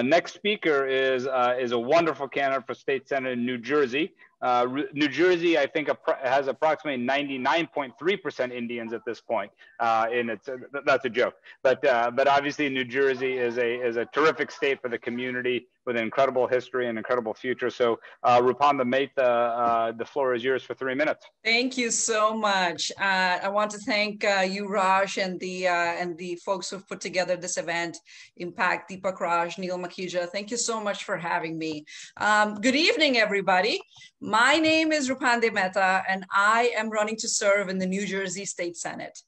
Next speaker is a wonderful candidate for state senate in New Jersey. New Jersey, I think, has approximately 99.3% Indians at this point, and that's a joke. But obviously, New Jersey is a terrific state for the community with an incredible history and incredible future. So, Rupande Mehta, the floor is yours for 3 minutes. Thank you so much. I want to thank you, Raj, and the folks who've put together this event, Impact, Deepak Raj, Neil Makhija. Thank you so much for having me. Good evening, everybody. My name is Rupande Mehta, and I am running to serve in the New Jersey State Senate.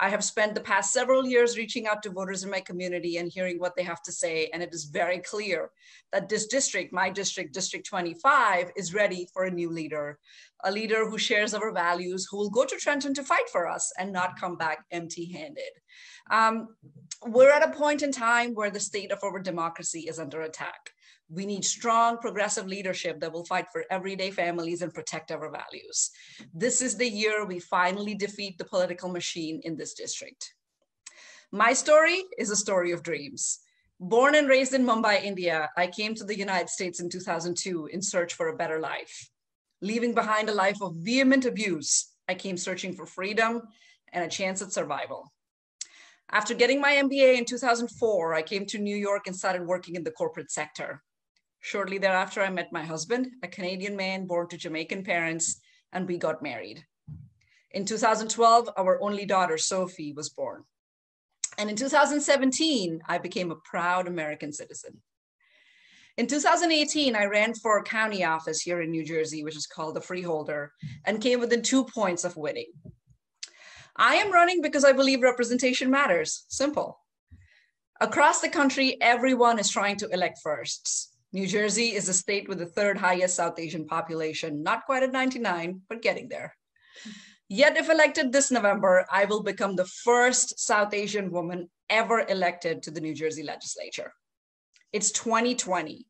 I have spent the past several years reaching out to voters in my community and hearing what they have to say, and it is very clear that this district, my district, District 25, is ready for a new leader. A leader who shares our values, who will go to Trenton to fight for us and not come back empty-handed. We're at a point in time where the state of our democracy is under attack. We need strong, progressive leadership that will fight for everyday families and protect our values. This is the year we finally defeat the political machine in this district. My story is a story of dreams. Born and raised in Mumbai, India, I came to the United States in 2002 in search for a better life. Leaving behind a life of vehement abuse, I came searching for freedom and a chance at survival. After getting my MBA in 2004, I came to New York and started working in the corporate sector. Shortly thereafter, I met my husband, a Canadian man born to Jamaican parents, and we got married. In 2012, our only daughter, Sophie, was born. And in 2017, I became a proud American citizen. In 2018, I ran for a county office here in New Jersey, which is called the Freeholder, and came within 2 points of winning. I am running because I believe representation matters. Simple. Across the country, everyone is trying to elect firsts. New Jersey is a state with the third highest South Asian population, not quite at 99, but getting there. Yet if elected this November, I will become the first South Asian woman ever elected to the New Jersey legislature. It's 2020.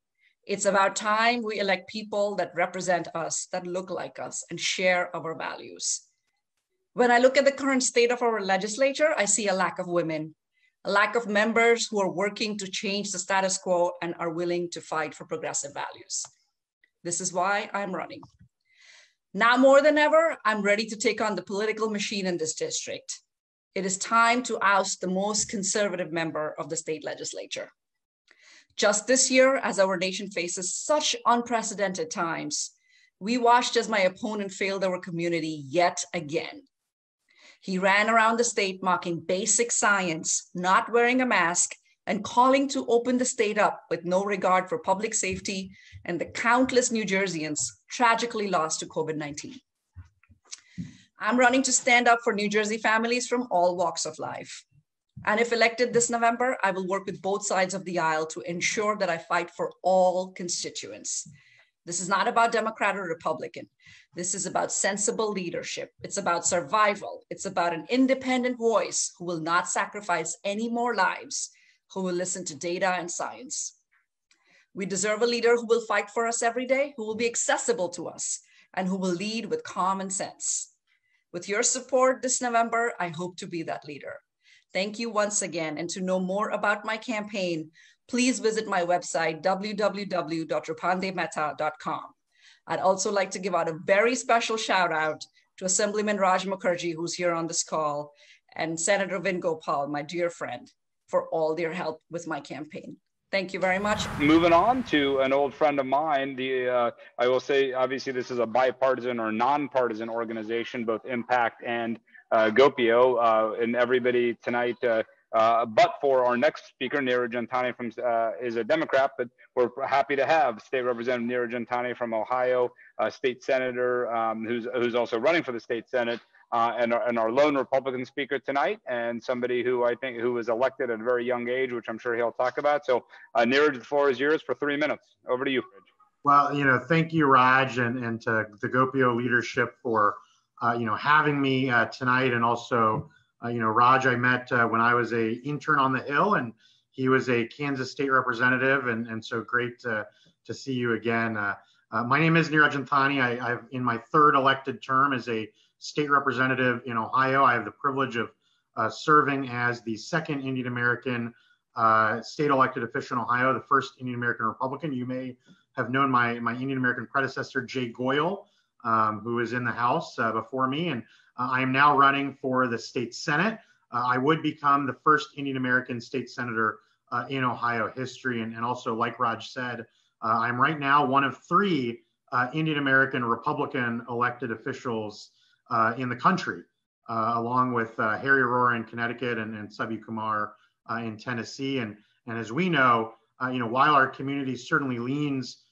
It's about time we elect people that represent us, that look like us, and share our values. When I look at the current state of our legislature, I see a lack of women. A lack of members who are working to change the status quo and are willing to fight for progressive values. This is why I'm running. Now more than ever, I'm ready to take on the political machine in this district. It is time to oust the most conservative member of the state legislature. Just this year, as our nation faces such unprecedented times, we watched as my opponent failed our community yet again. He ran around the state mocking basic science, not wearing a mask, and calling to open the state up with no regard for public safety and the countless New Jerseyans tragically lost to COVID-19. I'm running to stand up for New Jersey families from all walks of life. And if elected this November, I will work with both sides of the aisle to ensure that I fight for all constituents. This is not about Democrat or Republican. This is about sensible leadership. It's about survival. It's about an independent voice who will not sacrifice any more lives, who will listen to data and science. We deserve a leader who will fight for us every day, who will be accessible to us, and who will lead with common sense. With your support this November, I hope to be that leader. Thank you once again. And to know more about my campaign, please visit my website, www.rupandemehta.com. I'd also like to give out a very special shout out to Assemblyman Raj Mukherjee, who's here on this call, and Senator Vin Gopal, my dear friend, for all their help with my campaign. Thank you very much. Moving on to an old friend of mine, I will say, obviously, this is a bipartisan or nonpartisan organization, both Impact and Gopio, and everybody tonight, but for our next speaker, Niraj Antani is a Democrat, but we're happy to have State Representative Niraj Antani from Ohio, a state senator who's also running for the state senate, and our lone Republican speaker tonight, and somebody who I think who was elected at a very young age, which I'm sure he'll talk about. So Niraj, the floor is yours for 3 minutes. Over to you. Well, thank you, Raj, and to the Gopio leadership for having me tonight, and also. Raj, I met when I was an intern on the Hill, and he was a Kansas state representative, and so great to see you again. My name is Niraj Antani. I'm in my third elected term as a state representative in Ohio. I have the privilege of serving as the second Indian American state elected official in Ohio, the first Indian American Republican. You may have known my Indian American predecessor, Jay Goyle, who is in the House before me. And I am now running for the state Senate. I would become the first Indian American state senator in Ohio history. And also, like Raj said, I'm right now one of three Indian American Republican elected officials in the country, along with Harry Aurora in Connecticut and Subu Kumar in Tennessee. And as we know, while our community certainly leans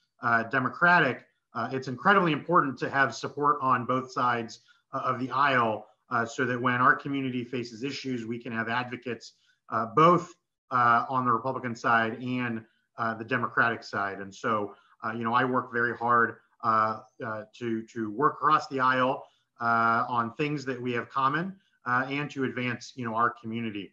Democratic, it's incredibly important to have support on both sides of the aisle so that when our community faces issues, we can have advocates both on the Republican side and the Democratic side. And so, I work very hard to work across the aisle on things that we have common and to advance, our community.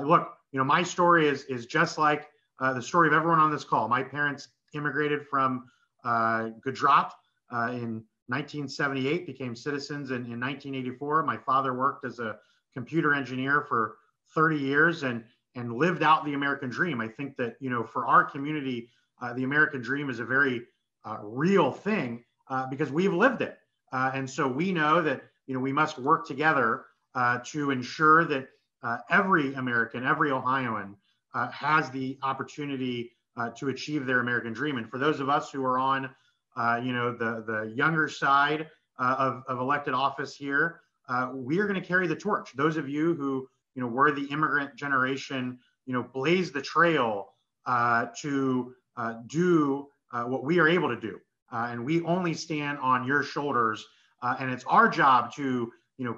Look, my story is just like the story of everyone on this call. My parents immigrated from Gujarat in 1978, became citizens in 1984. My father worked as a computer engineer for 30 years and lived out the American dream. I think that, for our community, the American dream is a very real thing because we've lived it. And so we know that, we must work together to ensure that every American, every Ohioan has the opportunity to achieve their American dream. And for those of us who are on, the younger side of elected office here, we are going to carry the torch. Those of you who, were the immigrant generation, blaze the trail to do what we are able to do. And we only stand on your shoulders. And it's our job to,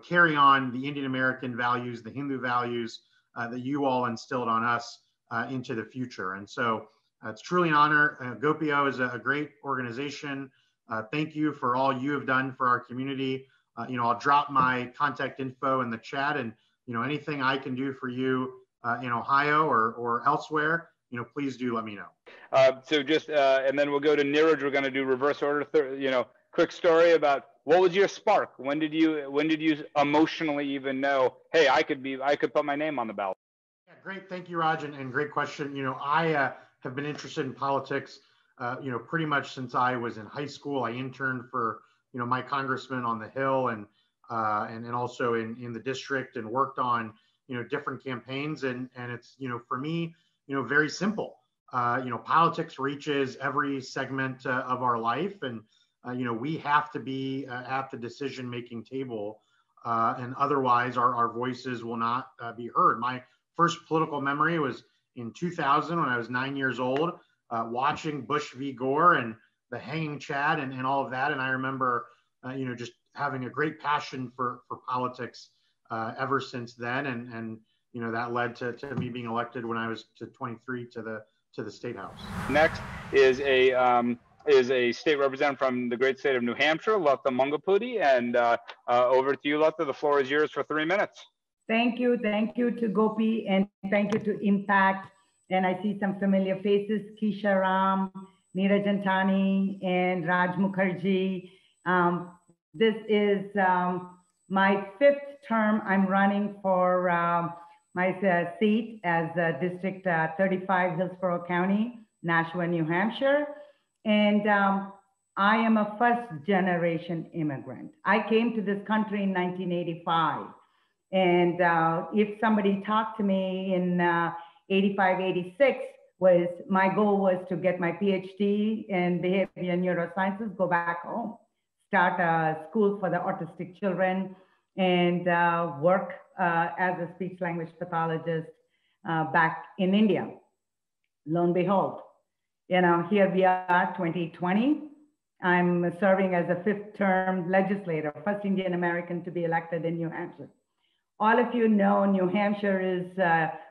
carry on the Indian American values, the Hindu values that you all instilled on us into the future. And so it's truly an honor. Gopio is a great organization. Thank you for all you have done for our community. I'll drop my contact info in the chat, and anything I can do for you in Ohio or elsewhere, please do let me know. So just, and then we'll go to Niraj. We're going to do reverse order, quick story about what was your spark? When did you emotionally even know, hey, I could put my name on the ballot? Yeah, great. Thank you, Raj, and great question. I have been interested in politics, pretty much since I was in high school. I interned for, my congressman on the Hill and also in the district, and worked on, different campaigns. And it's, for me, very simple. Politics reaches every segment of our life. And, we have to be at the decision-making table, and otherwise our voices will not be heard. My first political memory was in 2000, when I was 9 years old, watching Bush v. Gore and the hanging Chad and all of that. And I remember, just having a great passion for politics ever since then. And that led to me being elected when I was 23 to the State House. Next is a state representative from the great state of New Hampshire, Latha Mangipudi. And over to you, Latha. The floor is yours for 3 minutes. Thank you to Gopi, and thank you to Impact. And I see some familiar faces: Kesha Ram, Niraj Antani, and Raj Mukherjee. This is my fifth term. I'm running for my seat as District 35, Hillsborough County, Nashua, New Hampshire. And I am a first-generation immigrant. I came to this country in 1985. And if somebody talked to me in 85, 86, my goal was to get my PhD in behavior neurosciences, go back home, start a school for the autistic children, and work as a speech language pathologist back in India. Lo and behold, here we are, 2020. I'm serving as a fifth-term legislator, first Indian American to be elected in New Hampshire. All of you know New Hampshire is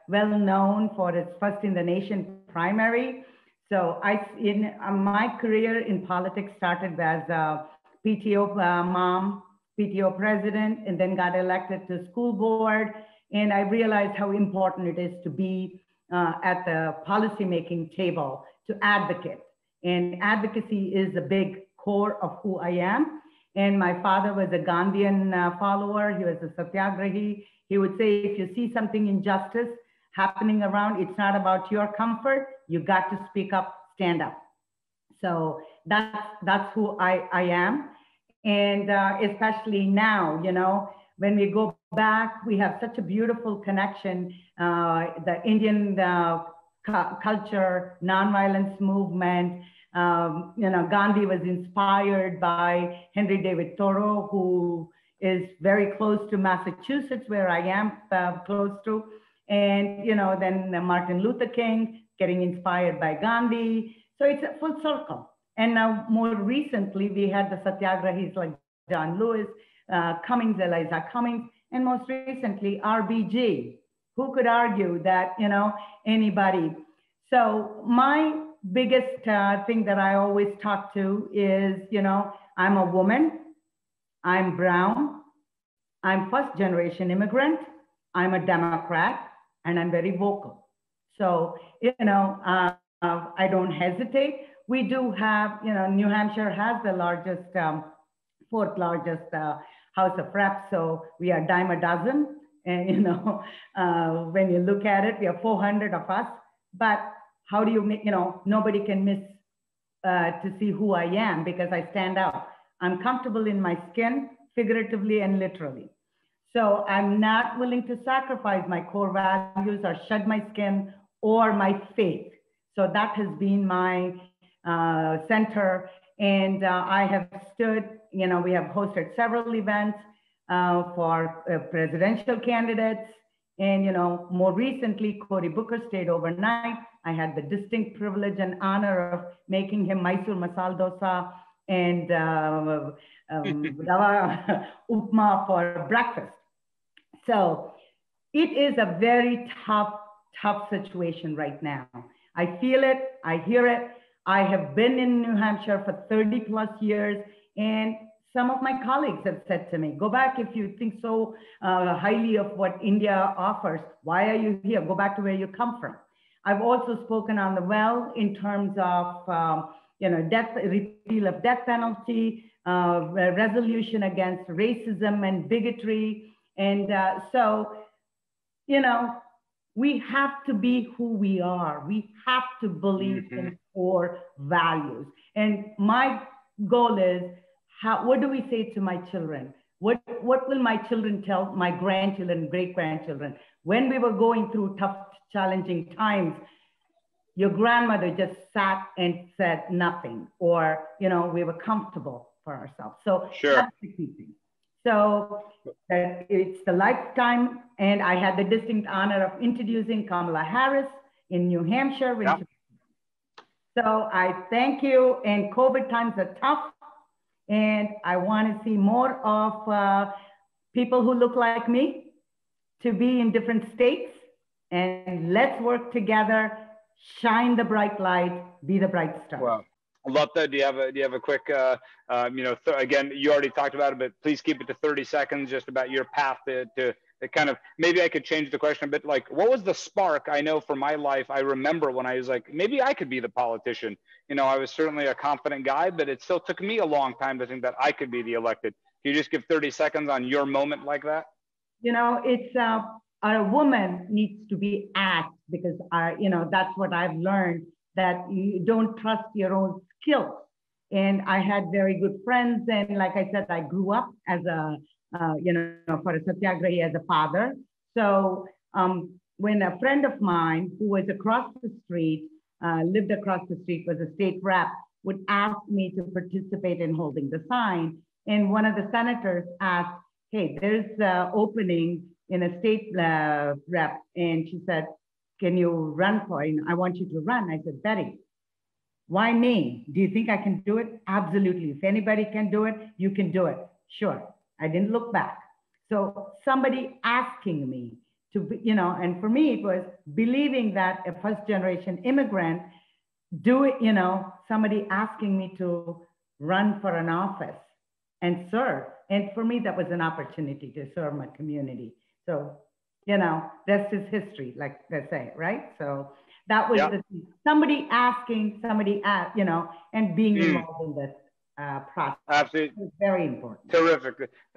well known for its first in the nation primary. So my career in politics started as a PTO mom, PTO president, and then got elected to school board. And I realized how important it is to be at the policymaking table, to advocate. And advocacy is a big core of who I am. And my father was a Gandhian follower. He was a satyagrahi. He would say, if you see something injustice, happening around. It's not about your comfort. You got to speak up, stand up. So that's who I am. And especially now, you know, when we go back, we have such a beautiful connection, the Indian culture, nonviolence movement. You know, Gandhi was inspired by Henry David Thoreau, who is very close to Massachusetts, where I am close to. And, you know, then Martin Luther King getting inspired by Gandhi. So it's a full circle. And now more recently, we had the Satyagrahis like John Lewis, Cummings, Eliza Cummings, and most recently, RBG. Who could argue that, you know, anybody? So my biggest thing that I always talk to is, you know, I'm a woman, I'm brown, I'm first generation immigrant, I'm a Democrat, and I'm very vocal. So, you know, I don't hesitate. We do have, you know, New Hampshire has the largest, fourth largest House of Reps, so we are dime a dozen. And, you know, when you look at it, we are 400 of us, but how do you make, you know, nobody can miss to see who I am because I stand out. I'm comfortable in my skin, figuratively and literally. So I'm not willing to sacrifice my core values or shed my skin or my faith. So that has been my center. And I have stood, you know, we have hosted several events for presidential candidates. And, you know, more recently, Cory Booker stayed overnight. I had the distinct privilege and honor of making him Mysore Masala Dosa and Rava Upma for breakfast. So it is a very tough, tough situation right now. I feel it, I hear it. I have been in New Hampshire for 30 plus years, and some of my colleagues have said to me, go back if you think so highly of what India offers, why are you here? Go back to where you come from. I've also spoken on the well in terms of, you know, repeal of death penalty, resolution against racism and bigotry. And so, you know, we have to be who we are. We have to believe in core values. And my goal is, what do we say to my children? What will my children tell my grandchildren, great-grandchildren? When we were going through tough, challenging times, your grandmother just sat and said nothing, or, you know, we were comfortable for ourselves. So sure. That's the key thing. So it's the lifetime, and I had the distinct honor of introducing Kamala Harris in New Hampshire. Yeah. So I thank you, and COVID times are tough, and I want to see more of people who look like me to be in different states, and let's work together, shine the bright light, be the bright star. Wow. Latha, do you have a quick, you know, again, you already talked about it, but please keep it to 30 seconds, just about your path to kind of, maybe I could change the question a bit, like, what was the spark? I know for my life, I remember when I was like, maybe I could be the politician. You know, I was certainly a confident guy, but it still took me a long time to think that I could be the elected. Can you just give 30 seconds on your moment like that? You know, it's, a woman needs to be asked because, you know, that's what I've learned, that you don't trust your own skills. And I had very good friends. And like I said, I grew up as a, you know, for a Satyagrahi as a father. So when a friend of mine who was across the street, lived across the street, was a state rep, would ask me to participate in holding the sign. And one of the senators asked, hey, there's an opening in a state rep. And she said, can you run for it? I want you to run. I said, Betty, why me? Do you think I can do it? Absolutely. If anybody can do it, you can do it. Sure. I didn't look back. So somebody asking me to, be, you know, and for me, it was believing that a first generation immigrant do it, you know, somebody asking me to run for an office and serve. And for me, that was an opportunity to serve my community. So, you know, that's his history, like they say, right? So that was somebody asking, you know, and being involved in this process. Absolutely. It's very important. Terrific.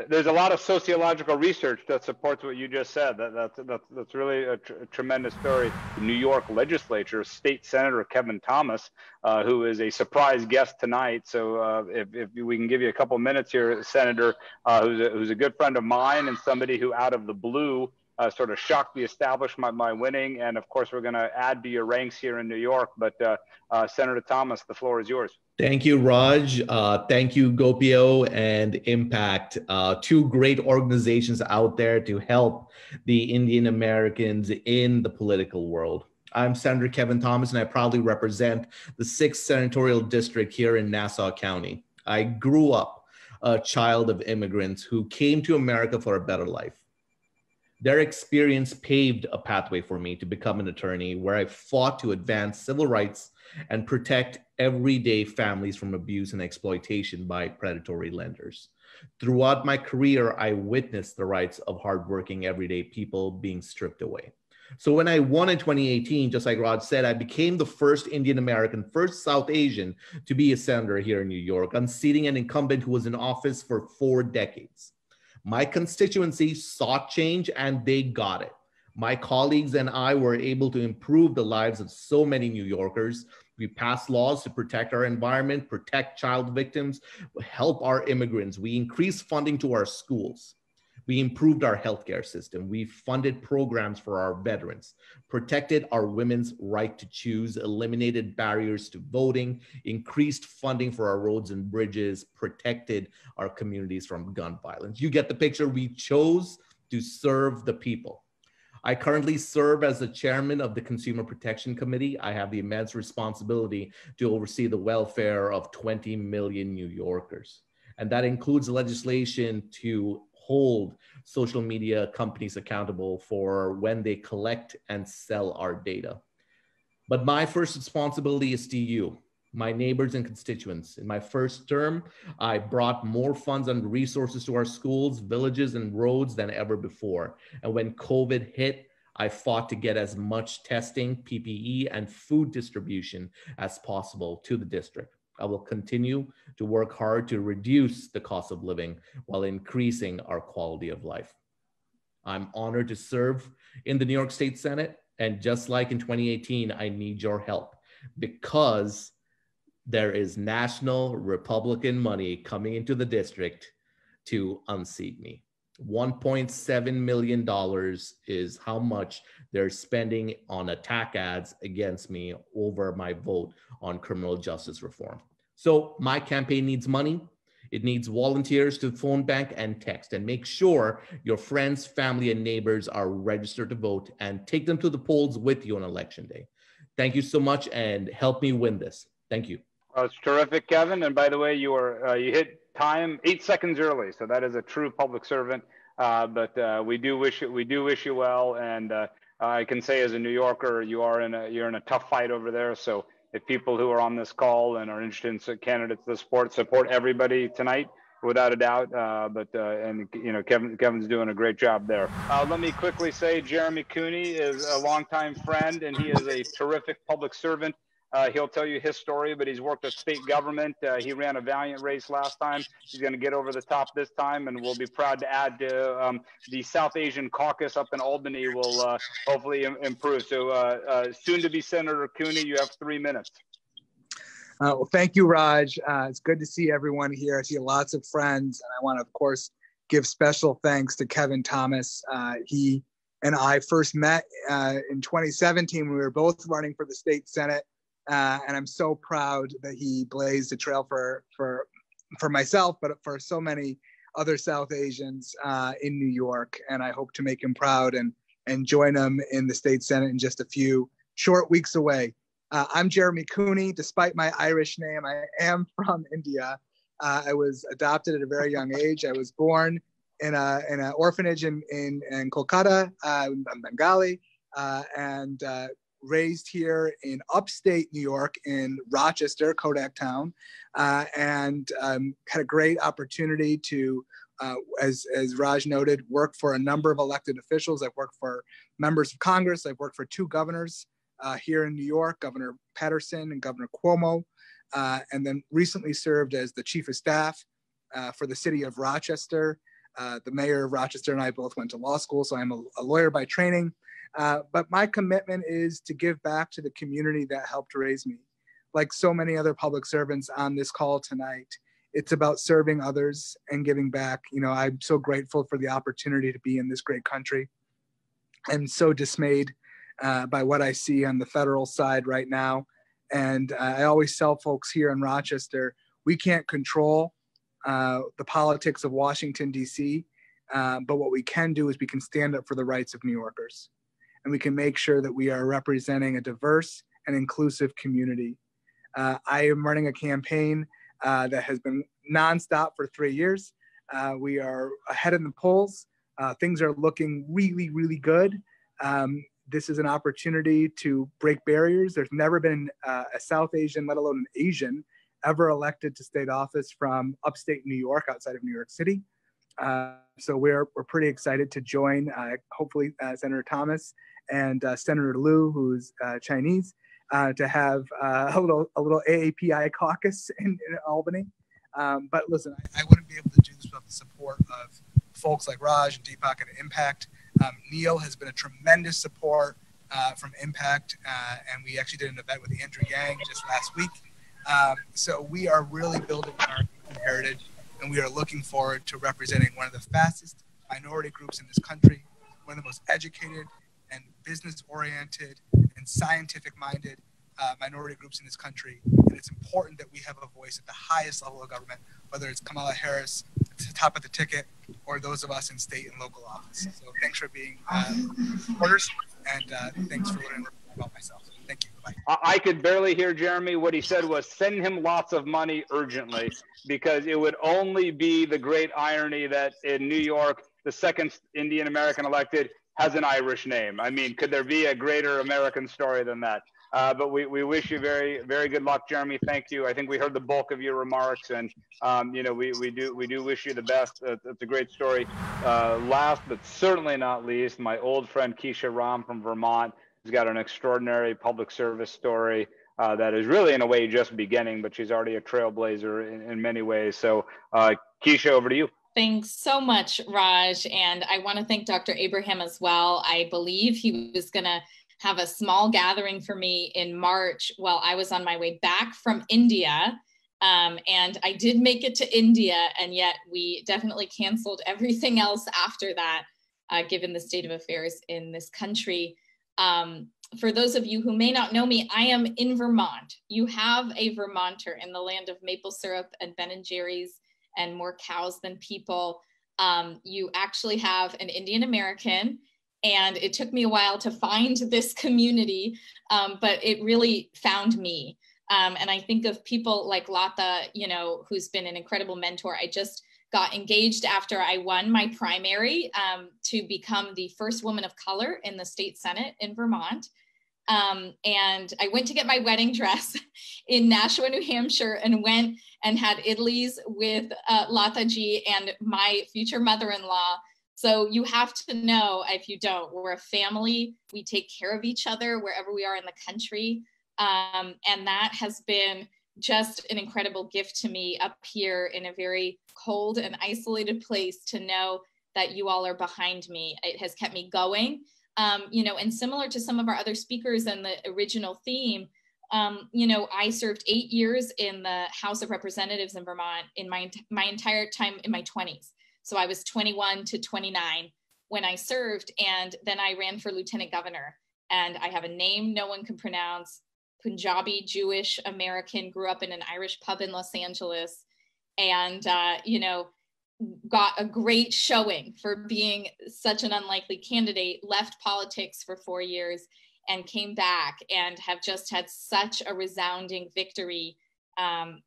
There's a lot of sociological research that supports what you just said. That's really a tremendous story. The New York legislature, State Senator Kevin Thomas, who is a surprise guest tonight. So if we can give you a couple minutes here, Senator, who's a good friend of mine and somebody who out of the blue sort of shocked the establishment by winning. And of course, we're going to add to your ranks here in New York. But Senator Thomas, the floor is yours. Thank you, Raj. Thank you, Gopio and Impact. Two great organizations out there to help the Indian Americans in the political world. I'm Senator Kevin Thomas, and I proudly represent the 6th Senatorial District here in Nassau County. I grew up a child of immigrants who came to America for a better life. Their experience paved a pathway for me to become an attorney, where I fought to advance civil rights and protect everyday families from abuse and exploitation by predatory lenders. Throughout my career, I witnessed the rights of hardworking everyday people being stripped away. So when I won in 2018, just like Raj said, I became the first Indian American, first South Asian to be a senator here in New York, unseating an incumbent who was in office for 4 decades. My constituency sought change and they got it. My colleagues and I were able to improve the lives of so many New Yorkers. We passed laws to protect our environment, protect child victims, help our immigrants. We increased funding to our schools. We improved our healthcare system. We funded programs for our veterans, protected our women's right to choose, eliminated barriers to voting, increased funding for our roads and bridges, protected our communities from gun violence. You get the picture. We chose to serve the people. I currently serve as the chairman of the Consumer Protection Committee. I have the immense responsibility to oversee the welfare of 20 million New Yorkers. And that includes legislation to hold social media companies accountable for when they collect and sell our data. But my first responsibility is to you, my neighbors and constituents. In my first term, I brought more funds and resources to our schools, villages, and roads than ever before. And when COVID hit, I fought to get as much testing, PPE, and food distribution as possible to the district. I will continue to work hard to reduce the cost of living while increasing our quality of life. I'm honored to serve in the New York State Senate. And just like in 2018, I need your help because there is national Republican money coming into the district to unseat me. $1.7 million is how much they're spending on attack ads against me over my vote on criminal justice reform. So my campaign needs money. It needs volunteers to phone bank and text, and make sure your friends, family, and neighbors are registered to vote, and take them to the polls with you on election day. Thank you so much, and help me win this. Thank you. It's terrific, Kevin. And by the way, you are you hit time 8 seconds early, so that is a true public servant. But we do wish you well, and I can say as a New Yorker, you're in a tough fight over there. So if people who are on this call and are interested in candidates to support everybody tonight, without a doubt. And you know, Kevin's doing a great job there. Let me quickly say, Jeremy Cooney is a longtime friend, and he is a terrific public servant. He'll tell you his story, but he's worked with state government. He ran a valiant race last time. He's going to get over the top this time, and we'll be proud to add to the South Asian caucus up in Albany will hopefully improve. So soon to be Senator Cooney, you have 3 minutes. Well, thank you, Raj. It's good to see everyone here. I see lots of friends, and I want to, of course, give special thanks to Kevin Thomas. He and I first met in 2017 when we were both running for the state Senate. And I'm so proud that he blazed a trail for myself, but for so many other South Asians in New York. And I hope to make him proud and join him in the state Senate in just a few short weeks away. I'm Jeremy Cooney. Despite my Irish name, I am from India. I was adopted at a very young age. I was born in an orphanage in Kolkata. I'm Bengali and raised here in upstate New York in Rochester, Kodak Town, and had a great opportunity to, as Raj noted, work for a number of elected officials. I've worked for members of Congress. I've worked for 2 governors here in New York, Governor Patterson and Governor Cuomo. and then recently served as the chief of staff for the city of Rochester. The mayor of Rochester and I both went to law school, so I'm a lawyer by training. But my commitment is to give back to the community that helped raise me. Like so many other public servants on this call tonight, it's about serving others and giving back. You know, I'm so grateful for the opportunity to be in this great country. I'm so dismayed by what I see on the federal side right now. And I always tell folks here in Rochester, we can't control the politics of Washington, D.C., but what we can do is we can stand up for the rights of New Yorkers. And we can make sure that we are representing a diverse and inclusive community. I am running a campaign that has been nonstop for 3 years. We are ahead in the polls. Things are looking really, really good. This is an opportunity to break barriers. There's never been a South Asian, let alone an Asian, ever elected to state office from upstate New York, outside of New York City. So we're pretty excited to join, hopefully, Senator Thomas and Senator Liu, who's Chinese, to have a little AAPI caucus in Albany. But listen, I wouldn't be able to do this without the support of folks like Raj and Deepak and Impact. Neil has been a tremendous support from Impact, and we actually did an event with Andrew Yang just last week. So we are really building our heritage, and we are looking forward to representing one of the fastest minority groups in this country, one of the most educated and business-oriented and scientific-minded minority groups in this country. And it's important that we have a voice at the highest level of government, whether it's Kamala Harris, at the top of the ticket, or those of us in state and local office. So thanks for being supporters, and thanks for learning about myself. Thank you. Bye. I could barely hear Jeremy. What he said was send him lots of money urgently, because it would only be the great irony that in New York, the second Indian American elected has an Irish name. I mean, could there be a greater American story than that? But we wish you very, very good luck, Jeremy. Thank you. I think we heard the bulk of your remarks, and you know, we do wish you the best. It's a great story. Last but certainly not least, my old friend Kesha Ram from Vermont. She's got an extraordinary public service story that is really, in a way, just beginning, but she's already a trailblazer in many ways. So, Kesha, over to you. Thanks so much, Raj. And I want to thank Dr. Abraham as well. I believe he was going to have a small gathering for me in March while I was on my way back from India. And I did make it to India, and yet we definitely canceled everything else after that, given the state of affairs in this country. For those of you who may not know me, I am in Vermont. You have a Vermonter in the land of maple syrup and Ben and Jerry's and more cows than people. You actually have an Indian American, and it took me a while to find this community, but it really found me. And I think of people like Latha, you know, who's been an incredible mentor. I just got engaged after I won my primary to become the first woman of color in the state Senate in Vermont. And I went to get my wedding dress in Nashua, New Hampshire, and went and had idlis with Latha Ji and my future mother-in-law. So you have to know, if you don't, we're a family. We take care of each other wherever we are in the country. And that has been just an incredible gift to me up here in a very cold and isolated place, to know that you all are behind me. It has kept me going. You know, and similar to some of our other speakers and the original theme, you know, I served 8 years in the House of Representatives in Vermont in my entire time in my 20s. So I was 21 to 29 when I served, and then I ran for lieutenant governor. And I have a name no one can pronounce. Punjabi, Jewish, American, grew up in an Irish pub in Los Angeles, and, you know, got a great showing for being such an unlikely candidate, left politics for 4 years and came back, and have just had such a resounding victory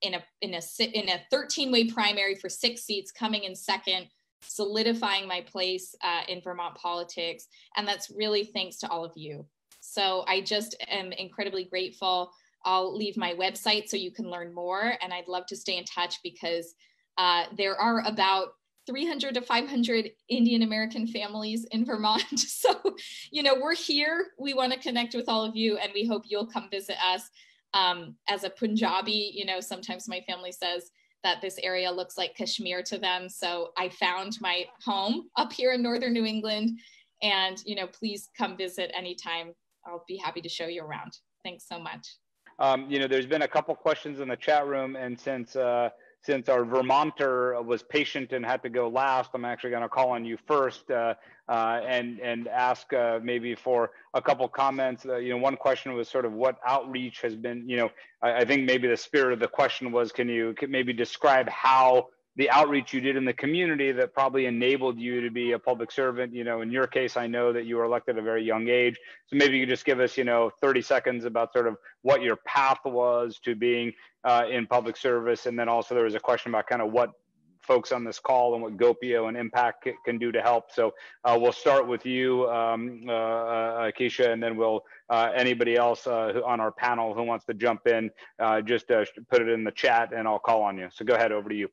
in a 13-way primary for 6 seats, coming in second, solidifying my place in Vermont politics. And that's really thanks to all of you. So I just am incredibly grateful. I'll leave my website so you can learn more. And I'd love to stay in touch, because there are about 300 to 500 Indian American families in Vermont. So, you know, we're here. We want to connect with all of you, and we hope you'll come visit us. As a Punjabi, you know, sometimes my family says that this area looks like Kashmir to them. So I found my home up here in northern New England. And, you know, please come visit anytime. I'll be happy to show you around. Thanks so much. You know, there's been a couple questions in the chat room. And since our Vermonter was patient and had to go last, I'm actually going to call on you first and ask maybe for a couple comments. You know, one question was sort of what outreach has been, you know, I think maybe the spirit of the question was, can you maybe describe how the outreach you did in the community that probably enabled you to be a public servant? You know, in your case, I know that you were elected at a very young age. So maybe you could just give us, you know, 30 seconds about sort of what your path was to being in public service. And then also there was a question about kind of what folks on this call and what Gopio and Impact can do to help. So we'll start with you, Kesha, and then we'll anybody else who, on our panel who wants to jump in, just put it in the chat and I'll call on you. So go ahead, over to you.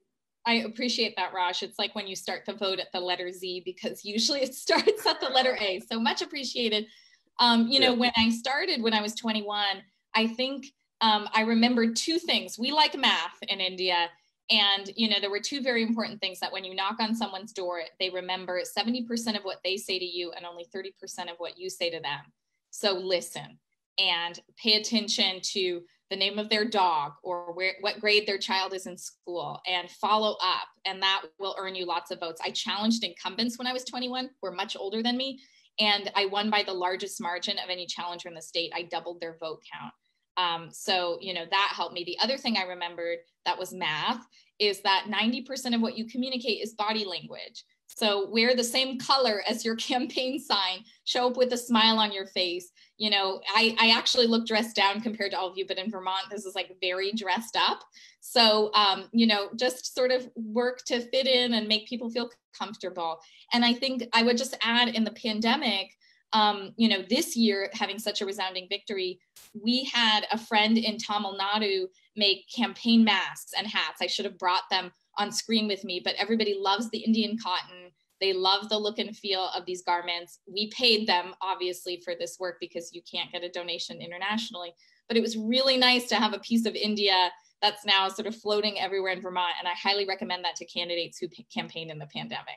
I appreciate that, Raj. It's like when you start the vote at the letter Z, because usually it starts at the letter A. So much appreciated. You know, when I started, when I was 21, I think I remembered two things. We like math in India. And, you know, there were two very important things that when you knock on someone's door, they remember 70% of what they say to you and only 30% of what you say to them. So listen and pay attention to the name of their dog or where, what grade their child is in school, and follow up, and that will earn you lots of votes. I challenged incumbents when I was 21, who were much older than me, and I won by the largest margin of any challenger in the state. I doubled their vote count. So, you know, that helped me. The other thing I remembered that was math is that 90% of what you communicate is body language. So wear the same color as your campaign sign, show up with a smile on your face. You know, I actually look dressed down compared to all of you, but in Vermont, this is like very dressed up. So, you know, just sort of work to fit in and make people feel comfortable. And I think I would just add, in the pandemic, you know, this year having such a resounding victory, we had a friend in Tamil Nadu make campaign masks and hats. I should have brought them on screen with me, but everybody loves the Indian cotton. They love the look and feel of these garments. We paid them obviously for this work because you can't get a donation internationally, but it was really nice to have a piece of India that's now sort of floating everywhere in Vermont. And I highly recommend that to candidates who campaigned in the pandemic.